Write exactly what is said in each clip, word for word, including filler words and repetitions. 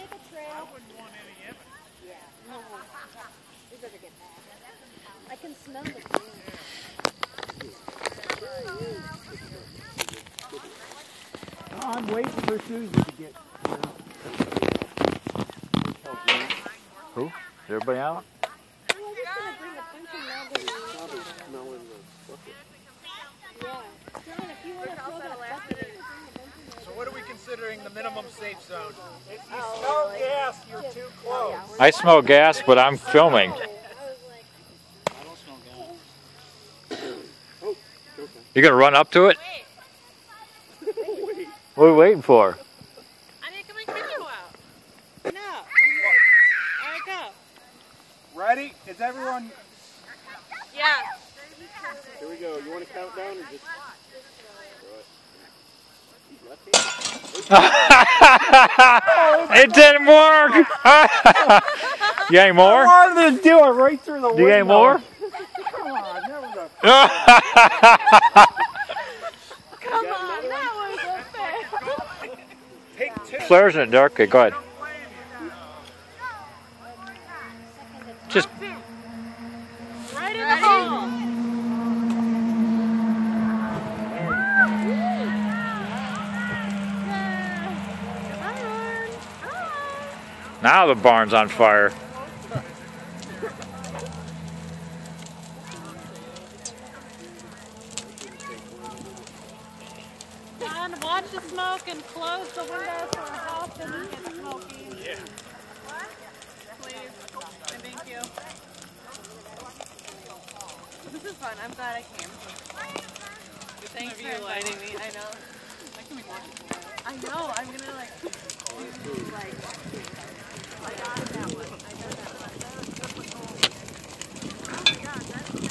make a trail. I wouldn't want any evidence. Yeah. No, we better get back. I can smell the green. Oh, I'm waiting for Susie to get out. Who? Is everybody out? The minimum safe zone. If you smell gas, you're too close. I smell gas, but I'm filming. I don't smell gas. You're gonna run up to it? Wait. What are we waiting for? I'm gonna come and kick you out. No. There we go. Ready? Is everyone? Yeah. Here we go. You want to count down or just? It didn't work. You got any more? I wanted to do it right through the window. You got any more? Come on, that was a Come on, that was a fail. Take two. Flares in the dark. Okay, go ahead. Just right in the hole. Now the barn's on fire. John, watch the smoke and close the window so the house doesn't get smoky. Yeah. Please. Thank you. This is fun. I'm glad I came. Thanks for inviting me. I know. I can be watching. I know. I'm gonna like. like I got that one. I got that one. That was a good one. Oh my God, that's good.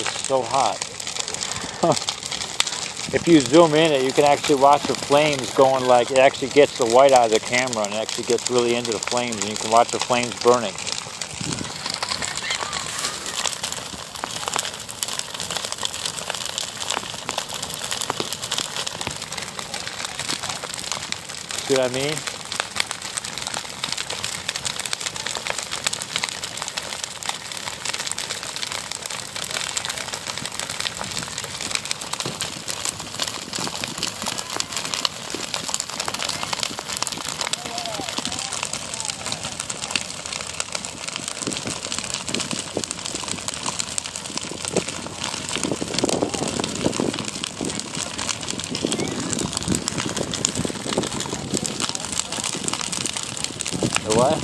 It's so hot. If you zoom in it, you can actually watch the flames going, like, it actually gets the white out of the camera and it actually gets really into the flames, and you can watch the flames burning. See what I mean? What?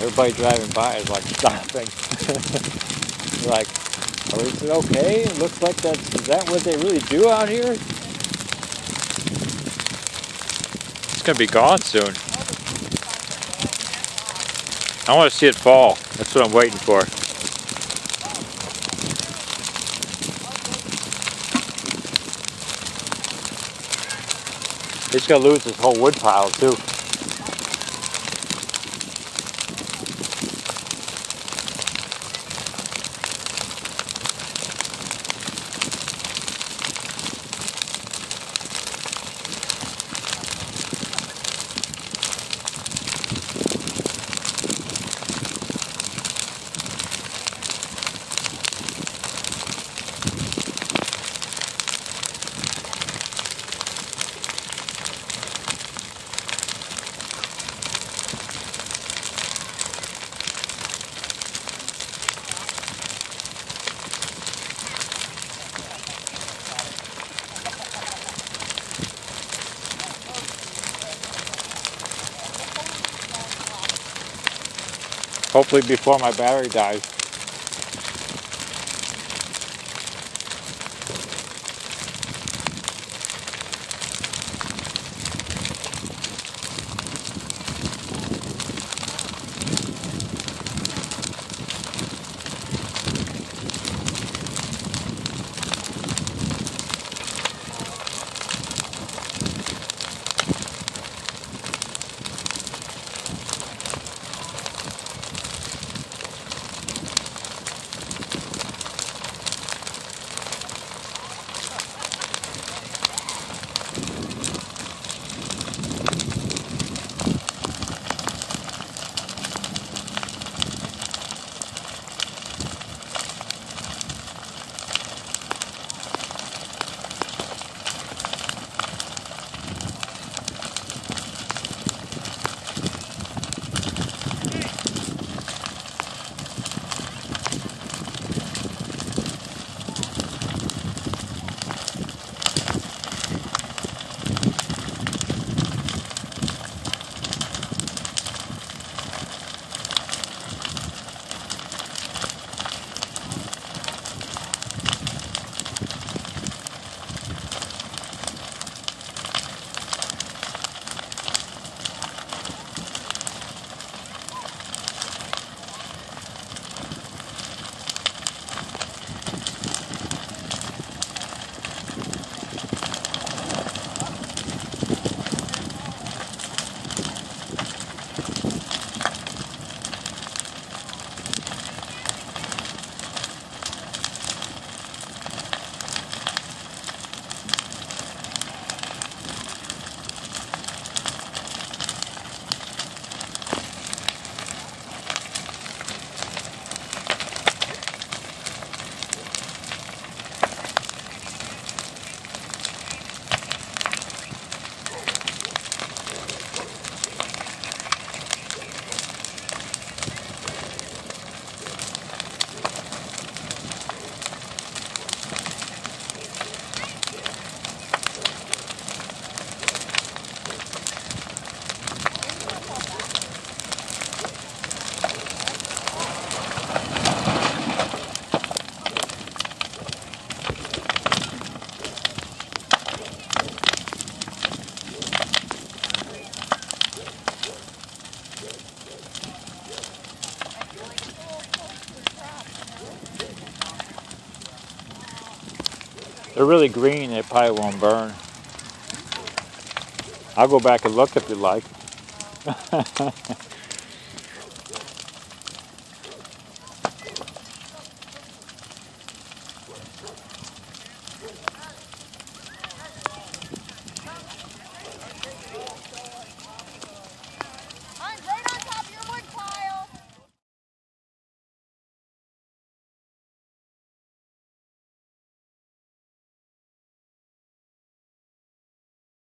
Everybody driving by is like stopping. Like, oh, is it okay? It looks like that's, is that what they really do out here? It's gonna be gone soon. I want to see it fall. That's what I'm waiting for. It's gonna lose this whole wood pile too. Hopefully before my battery dies. They're really green, they probably won't burn. I'll go back and look if you like.